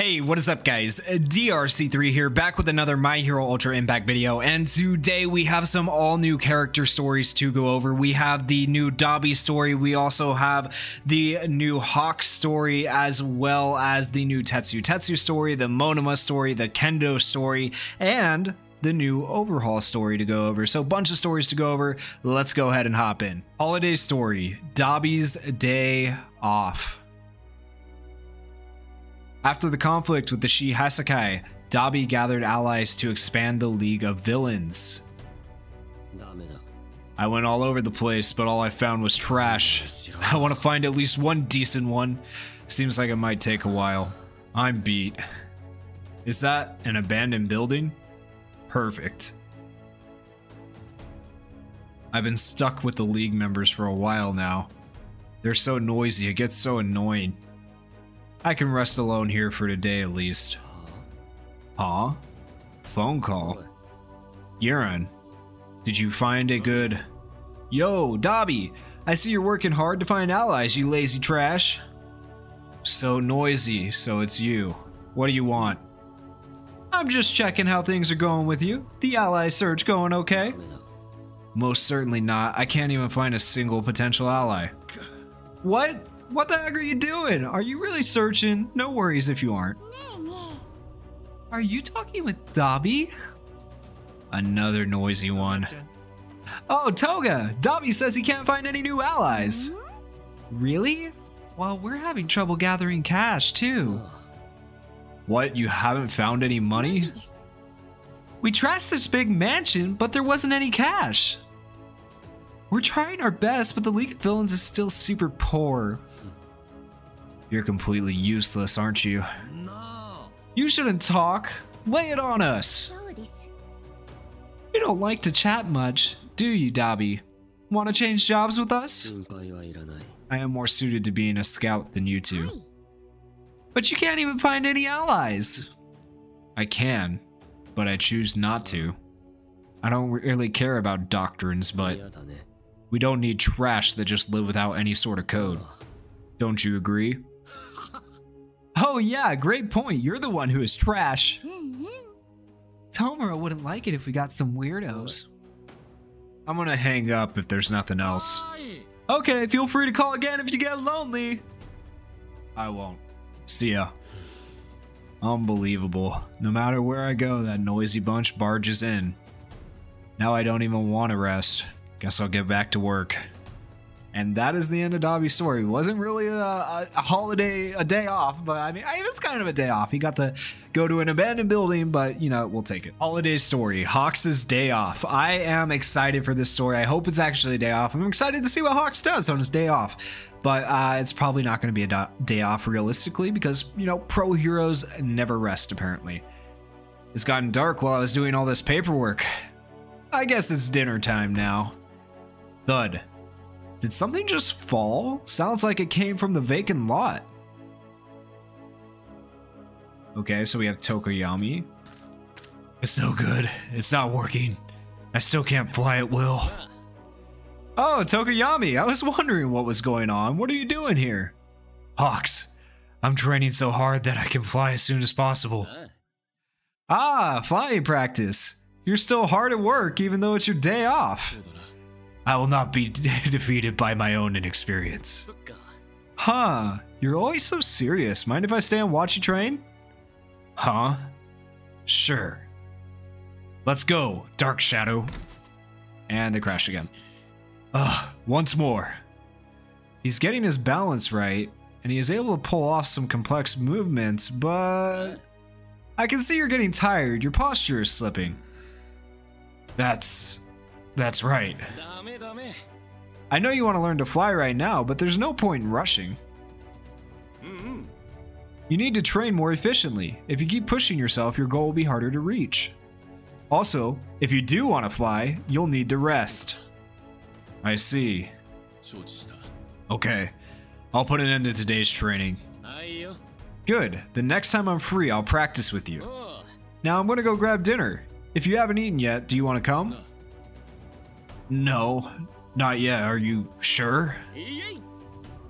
Hey, what is up guys, DRC3 here, back with another My Hero Ultra Impact video, and today we have some all new character stories to go over. We have the new Dobby story, we also have the new Hawk story, as well as the new Tetsutetsu story, the Monoma story, the Kendo story, and the new Overhaul story to go over. So a bunch of stories to go over, let's go ahead and hop in. Holiday story, Dobby's day off. After the conflict with the Shie Hassaikai, Dabi gathered allies to expand the League of Villains. I went all over the place, but all I found was trash. I want to find at least one decent one. Seems like it might take a while. I'm beat. Is that an abandoned building? Perfect. I've been stuck with the League members for a while now. They're so noisy, it gets so annoying. I can rest alone here for today at least. Huh? Phone call. Euron, did you find a good... Yo, Dobby! I see you're working hard to find allies, you lazy trash. So noisy, so it's you. What do you want? I'm just checking how things are going with you. The ally search going okay? Most certainly not. I can't even find a single potential ally. What? What the heck are you doing? Are you really searching? No worries if you aren't. Are you talking with Dobby? Another noisy one. Oh, Toga! Dobby says he can't find any new allies. Really? Well, we're having trouble gathering cash, too. What? You haven't found any money? We trashed this big mansion, but there wasn't any cash. We're trying our best, but the League of Villains is still super poor. You're completely useless, aren't you? No. You shouldn't talk. Lay it on us. You don't like to chat much, do you, Dobby? Want to change jobs with us? I am more suited to being a scout than you two. But you can't even find any allies. I can, but I choose not to. I don't really care about doctrines, but we don't need trash that just live without any sort of code. Don't you agree? Oh yeah, great point. You're the one who is trash. Tomura wouldn't like it if we got some weirdos. I'm gonna hang up if there's nothing else. Okay, feel free to call again if you get lonely. I won't. See ya. Unbelievable. No matter where I go, that noisy bunch barges in. Now I don't even want to rest. Guess I'll get back to work. And that is the end of Dobby's story. It wasn't really a holiday, a day off, but I mean, it's kind of a day off. He got to go to an abandoned building, but you know, we'll take it. Holiday story, Hawk's day off. I am excited for this story. I hope it's actually a day off. I'm excited to see what Hawk does on his day off, but it's probably not going to be a day off realistically because, you know, pro heroes never rest apparently. It's gotten dark while I was doing all this paperwork. I guess it's dinner time now. Thud. Did something just fall? Sounds like it came from the vacant lot. Okay, so we have Tokoyami. It's no good. It's not working. I still can't fly at will. Oh, Tokoyami, I was wondering what was going on. What are you doing here? Hawks, I'm training so hard that I can fly as soon as possible. Ah, flying practice. You're still hard at work, even though it's your day off. I will not be defeated by my own inexperience. Huh, you're always so serious. Mind if I stay and watch you train? Huh? Sure. Let's go, Dark Shadow. And they crashed again. Ugh, once more. He's getting his balance right, and he is able to pull off some complex movements, but... I can see you're getting tired. Your posture is slipping. That's right. I know you want to learn to fly right now, but there's no point in rushing. You need to train more efficiently. If you keep pushing yourself, your goal will be harder to reach. Also, if you do want to fly, you'll need to rest. I see. Okay, I'll put an end to today's training. Good, the next time I'm free, I'll practice with you. Now I'm gonna go grab dinner. If you haven't eaten yet, do you want to come? No, not yet. Are you sure?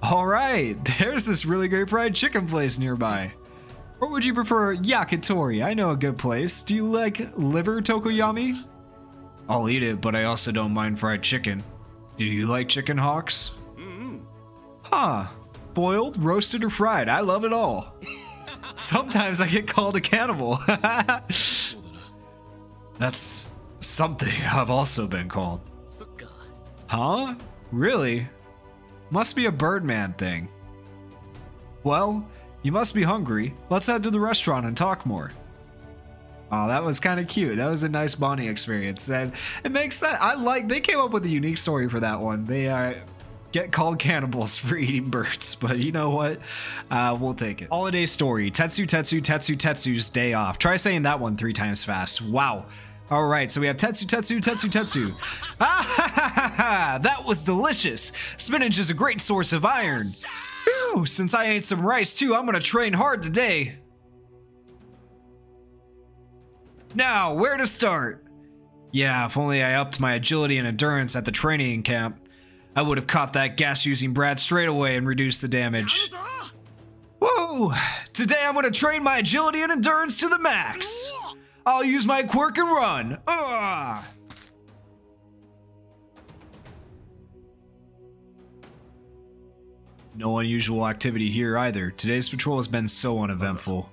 All right, there's this really great fried chicken place nearby. Or would you prefer yakitori? I know a good place. Do you like liver, Tokoyami? I'll eat it, but I also don't mind fried chicken. Do you like chicken, Hawks? Huh. Boiled, roasted, or fried. I love it all. Sometimes I get called a cannibal. That's something I've also been called. Huh? Really? Must be a Birdman thing. Well, you must be hungry. Let's head to the restaurant and talk more. Oh, that was kind of cute. That was a nice bonding experience. And it makes sense. I like, they came up with a unique story for that one. They get called cannibals for eating birds, but you know what? We'll take it. Holiday story, Tetsutetsu, Tetsutetsu's day off. Try saying that one 3 times fast. Wow. All right, so we have Tetsutetsu, Tetsutetsu. Ah, ha, ha, ha, ha. That was delicious. Spinach is a great source of iron. Whew, since I ate some rice too, I'm gonna train hard today. Now, where to start? Yeah, if only I upped my agility and endurance at the training camp. I would have caught that gas-using brat straight away and reduced the damage. Whoa! Today I'm gonna train my agility and endurance to the max. I'll use my quirk and run. Ugh. No unusual activity here either. Today's patrol has been so uneventful.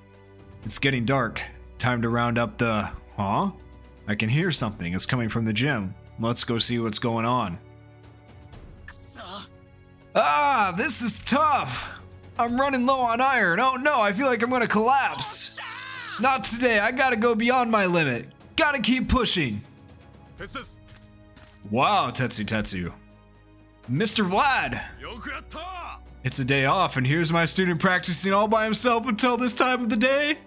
It's getting dark. Time to round up the... Huh? I can hear something. It's coming from the gym. Let's go see what's going on. Ah, this is tough. I'm running low on iron. Oh no, I feel like I'm gonna collapse. Not today. I gotta go beyond my limit. Gotta keep pushing. Wow, Tetsutetsu. Mr. Vlad. It's a day off, and here's my student practicing all by himself until this time of the day.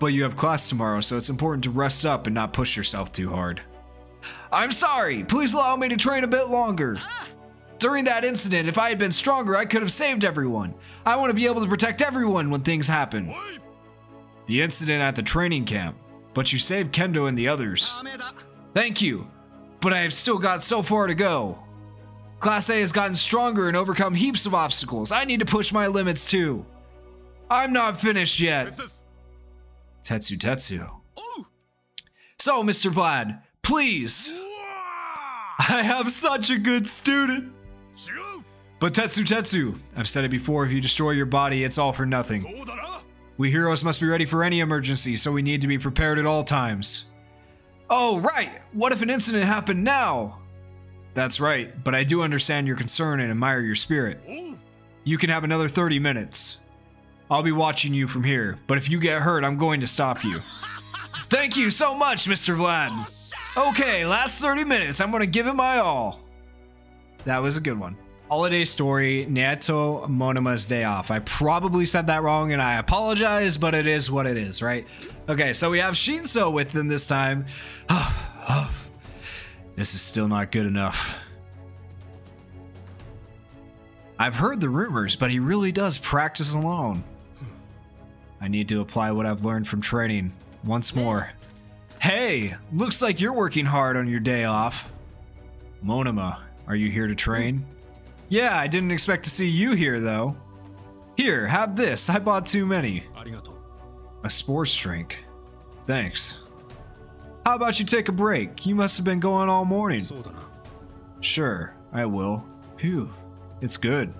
But you have class tomorrow, so it's important to rest up and not push yourself too hard. I'm sorry. Please allow me to train a bit longer. During that incident, if I had been stronger, I could have saved everyone. I want to be able to protect everyone when things happen. The incident at the training camp, but you saved Kendo and the others. Thank you, but I have still got so far to go. Class A has gotten stronger and overcome heaps of obstacles. I need to push my limits too. I'm not finished yet. Tetsutetsu. So, Mr. Vlad, please. I have such a good student. But Tetsutetsu, I've said it before, if you destroy your body, it's all for nothing. We heroes must be ready for any emergency, so we need to be prepared at all times. Oh, right! What if an incident happened now? That's right, but I do understand your concern and admire your spirit. You can have another 30 minutes. I'll be watching you from here, but if you get hurt, I'm going to stop you. Thank you so much, Mr. Vlad! Okay, last 30 minutes, I'm gonna give it my all. That was a good one. Holiday story, Naoto Monoma's day off. I probably said that wrong and I apologize, but it is what it is, right? Okay, so we have Shinso with them this time. This is still not good enough. I've heard the rumors, but he really does practice alone. I need to apply what I've learned from training once more. Hey, looks like you're working hard on your day off. Monoma, are you here to train? Yeah, I didn't expect to see you here, though. Here, have this. I bought too many. Arigato. A sports drink. Thanks. How about you take a break? You must have been going all morning. Sure, I will. Phew. It's good.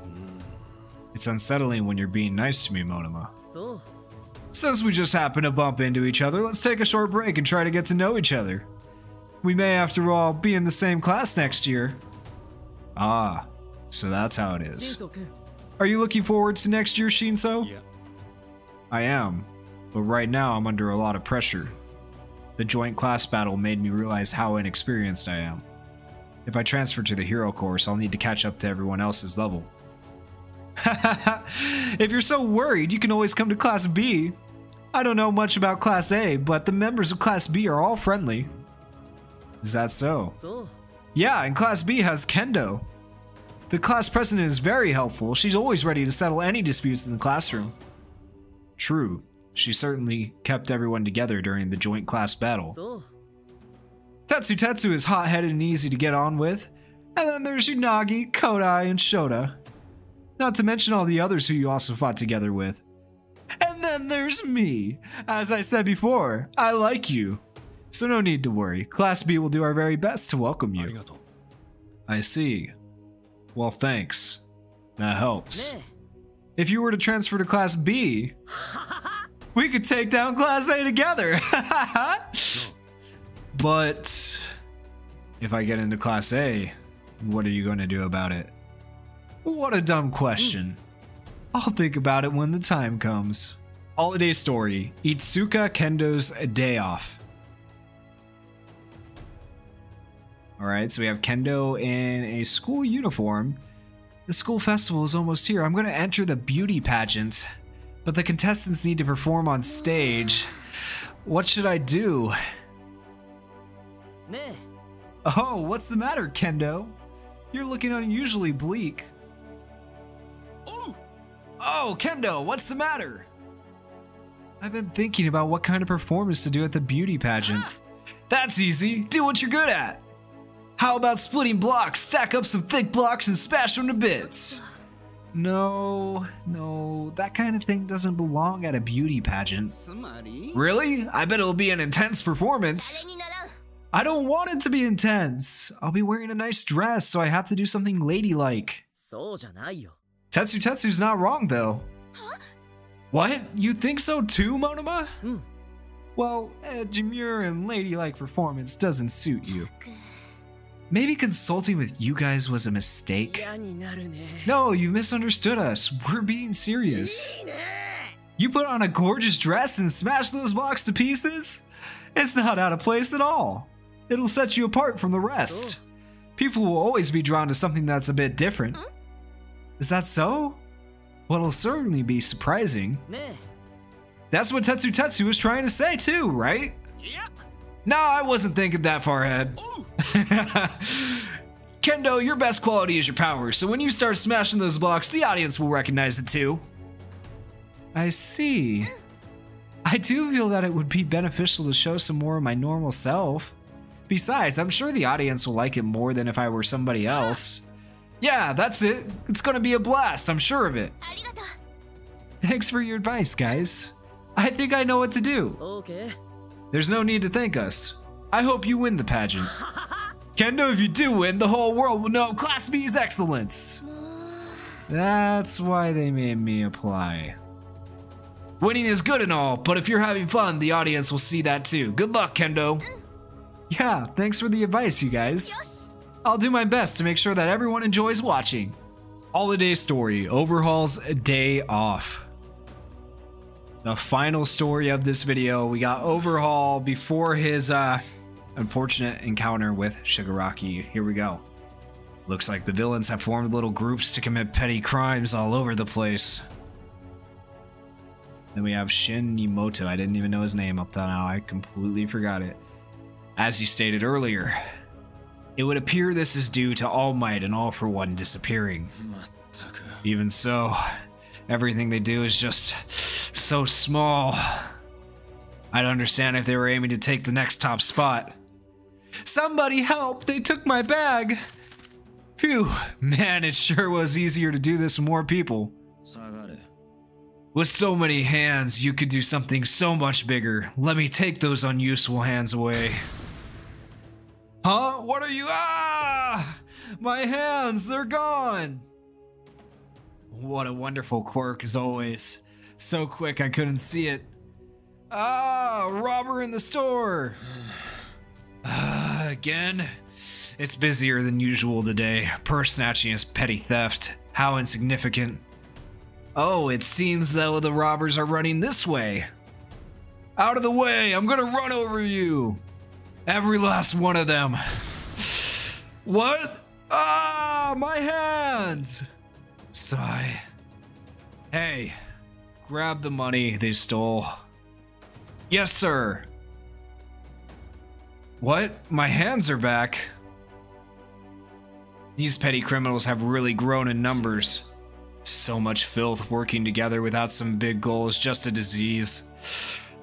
It's unsettling when you're being nice to me, Monoma. Since we just happened to bump into each other, let's take a short break and try to get to know each other. We may, after all, be in the same class next year. Ah. So that's how it is. Are you looking forward to next year, Shinso? Yeah. I am, but right now I'm under a lot of pressure. The joint class battle made me realize how inexperienced I am. If I transfer to the hero course, I'll need to catch up to everyone else's level. If you're so worried, you can always come to Class B. I don't know much about Class A, but the members of Class B are all friendly. Is that so? Yeah, and Class B has Kendo. The class president is very helpful. She's always ready to settle any disputes in the classroom. True. She certainly kept everyone together during the joint class battle. Tetsutetsu is hot-headed and easy to get on with. And then there's Yunagi, Kodai, and Shoda. Not to mention all the others who you also fought together with. And then then there's me. As I said before, I like you. So no need to worry. Class B will do our very best to welcome you. Arigato. I see. Well, thanks. That helps. If you were to transfer to Class B, we could take down Class A together. But if I get into Class A, what are you going to do about it? What a dumb question. I'll think about it when the time comes. Holiday story, Itsuka Kendo's day off. All right, so we have Kendo in a school uniform. The school festival is almost here. I'm going to enter the beauty pageant, but the contestants need to perform on stage. What should I do? Oh, what's the matter, Kendo? You're looking unusually bleak. Oh, Kendo, what's the matter? I've been thinking about what kind of performance to do at the beauty pageant. That's easy. Do what you're good at. How about splitting blocks? Stack up some thick blocks and smash them to bits. No, that kind of thing doesn't belong at a beauty pageant. Really? I bet it'll be an intense performance. I don't want it to be intense. I'll be wearing a nice dress, so I have to do something ladylike. Tetsutetsu's not wrong, though. Huh? What? You think so too, Monoma? Well, a demure and ladylike performance doesn't suit you. Maybe consulting with you guys was a mistake? No, you misunderstood us. We're being serious. You put on a gorgeous dress and smashed those blocks to pieces? It's not out of place at all. It'll set you apart from the rest. People will always be drawn to something that's a bit different. Is that so? Well, it'll certainly be surprising. That's what Tetsutetsu was trying to say too, right? Yep. No, I wasn't thinking that far ahead. Kendo, your best quality is your power, so when you start smashing those blocks, the audience will recognize it too. I see. I do feel that it would be beneficial to show some more of my normal self. Besides, I'm sure the audience will like it more than if I were somebody else. Yeah, that's it. It's gonna be a blast, I'm sure of it. Thanks for your advice, guys. I think I know what to do. Okay. There's no need to thank us. I hope you win the pageant. Kendo, if you do win, the whole world will know Class B's excellence. That's why they made me apply. Winning is good and all, but if you're having fun, the audience will see that too. Good luck, Kendo. Yeah, thanks for the advice, you guys. I'll do my best to make sure that everyone enjoys watching. Holiday story, Overhaul's day off. The final story of this video, we got Overhaul before his unfortunate encounter with Shigaraki. Here we go. Looks like the villains have formed little groups to commit petty crimes all over the place. Then we have Shin Nimoto. I didn't even know his name up till now. I completely forgot it. As you stated earlier, it would appear this is due to All Might and All For One disappearing. Even so, everything they do is just so small. I'd understand if they were aiming to take the next top spot. Somebody help! They took my bag! Phew, man, it sure was easier to do this with more people. With so many hands, you could do something so much bigger. Let me take those unuseful hands away. Huh? What are you? Ah! My hands, they're gone! What a wonderful quirk, as always. So quick I couldn't see it. Ah, robber in the store! Again? It's busier than usual today. Purse snatching is petty theft. How insignificant. Oh, it seems though the robbers are running this way. Out of the way! I'm gonna run over you! Every last one of them. What? Ah, my hands! Sigh. Hey. Grab the money they stole. Yes, sir. What? My hands are back. These petty criminals have really grown in numbers. So much filth working together without some big goal is just a disease.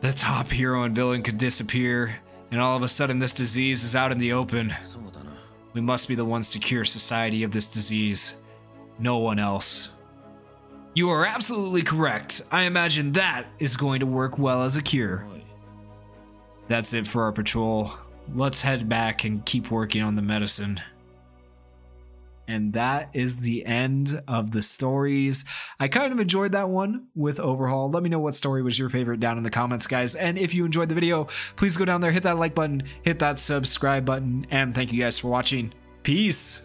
The top hero and villain could disappear, and all of a sudden this disease is out in the open. We must be the ones to cure society of this disease. No one else. You are absolutely correct. I imagine that is going to work well as a cure. That's it for our patrol. Let's head back and keep working on the medicine. And that is the end of the stories. I kind of enjoyed that one with Overhaul. Let me know what story was your favorite down in the comments, guys. And if you enjoyed the video, please go down there, hit that like button, hit that subscribe button, and thank you guys for watching. Peace.